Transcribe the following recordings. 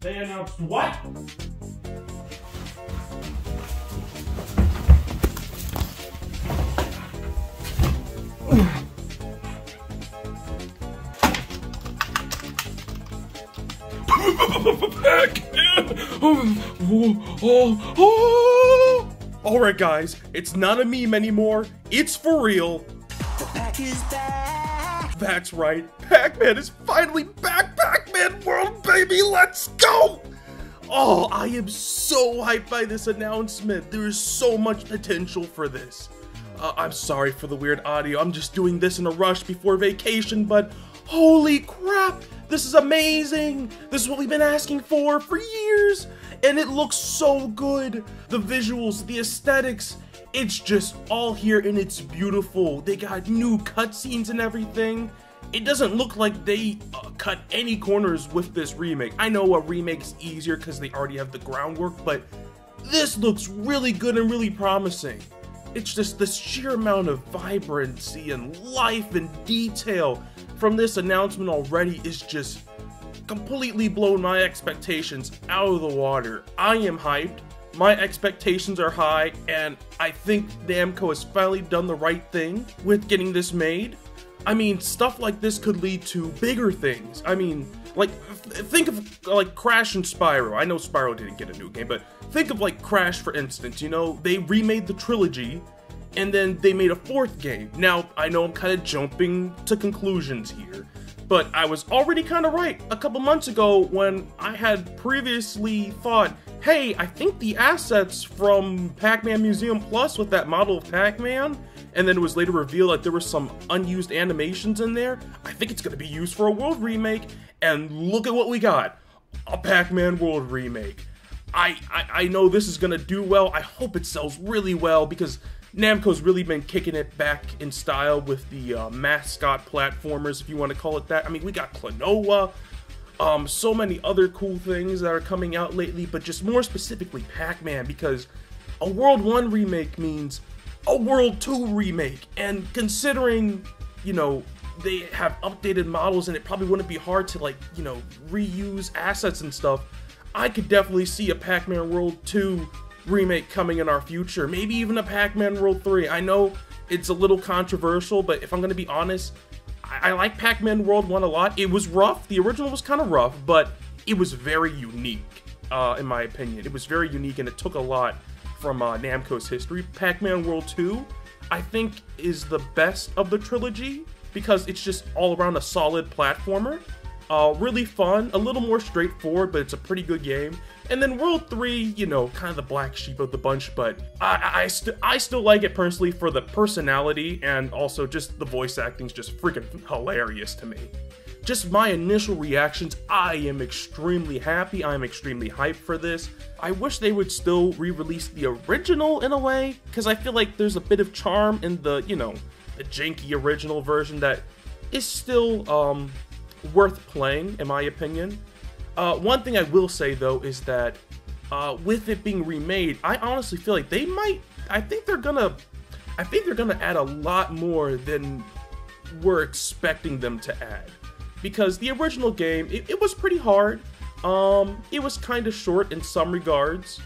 They announced what? Pac-Man! Alright guys, it's not a meme anymore, it's for real. The Pac is back! That's right, Pac-Man is finally back! Pac-Man World, baby, let's go! Oh, I am so hyped by this announcement. There is so much potential for this. I'm sorry for the weird audio, I'm just doing this in a rush before vacation, but holy crap! This is amazing! This is what we've been asking for years! And it looks so good! The visuals, the aesthetics, it's just all here and it's beautiful. They got new cutscenes and everything. It doesn't look like they cut any corners with this remake. I know a remake's easier because they already have the groundwork, but this looks really good and really promising. It's just the sheer amount of vibrancy and life and detail from this announcement already is just completely blown my expectations out of the water. I am hyped, my expectations are high, and I think Namco has finally done the right thing with getting this made. I mean, stuff like this could lead to bigger things. I mean, like, think of, like, Crash and Spyro. I know Spyro didn't get a new game, but think of, like, Crash, for instance. You know, they remade the trilogy, and then they made a fourth game. Now, I know I'm kind of jumping to conclusions here, but I was already kind of right a couple months ago when I had previously thought, hey, I think the assets from Pac-Man Museum Plus with that model of Pac-Man, and then it was later revealed that there were some unused animations in there. I think it's going to be used for a world remake, and look at what we got. A Pac-Man World remake. I know this is going to do well. I hope it sells really well, because Namco's really been kicking it back in style with the mascot platformers, if you want to call it that. I mean, we got Klonoa, so many other cool things that are coming out lately, but just more specifically Pac-Man, because a World 1 remake means a World 2 remake, and considering, you know, they have updated models and it probably wouldn't be hard to, like, you know, reuse assets and stuff, I could definitely see a Pac-Man World 2 remake coming in our future, maybe even a Pac-Man World 3. I know it's a little controversial, but if I'm gonna be honest, I like Pac-Man World 1 a lot. It was rough, the original was kind of rough, but it was very unique, in my opinion. It was very unique and it took a lot from Namco's history. Pac-Man World 2, I think, is the best of the trilogy because it's just all around a solid platformer. Really fun, a little more straightforward, but it's a pretty good game. And then World 3, you know, kind of the black sheep of the bunch, but I still like it personally for the personality, and also just the voice acting's just freaking hilarious to me. Just my initial reactions, I am extremely happy, I am extremely hyped for this. I wish they would still re-release the original in a way, because I feel like there's a bit of charm in the, you know, the janky original version that is still worth playing, in my opinion. One thing I will say, though, is that with it being remade, I honestly feel like they might, I think they're gonna add a lot more than we're expecting them to add. Because the original game, it was pretty hard, it was kind of short in some regards,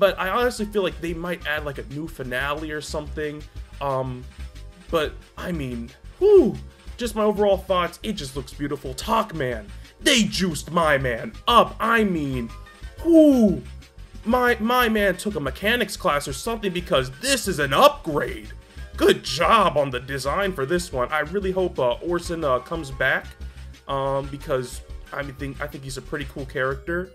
but I honestly feel like they might add like a new finale or something, but I mean, whew, just my overall thoughts, it just looks beautiful. Pac-Man, they juiced my man up. I mean, whew, my man took a mechanics class or something, because this is an upgrade. Good job on the design for this one. I really hope Orson comes back. Because I think he's a pretty cool character.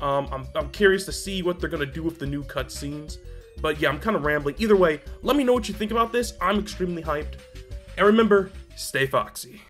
I'm curious to see what they're gonna do with the new cutscenes. But yeah, I'm kind of rambling. Either way, let me know what you think about this. I'm extremely hyped. And remember, stay foxy.